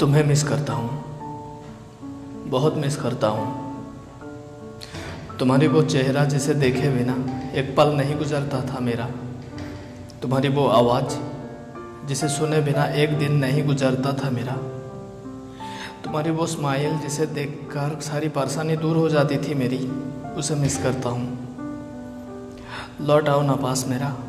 तुम्हें मिस करता हूँ, बहुत मिस करता हूँ। तुम्हारी वो चेहरा जिसे देखे बिना एक पल नहीं गुजरता था मेरा, तुम्हारी वो आवाज़ जिसे सुने बिना एक दिन नहीं गुजरता था मेरा, तुम्हारी वो स्माइल जिसे देखकर सारी परेशानी दूर हो जाती थी मेरी, उसे मिस करता हूँ। लौट आओ ना पास मेरा,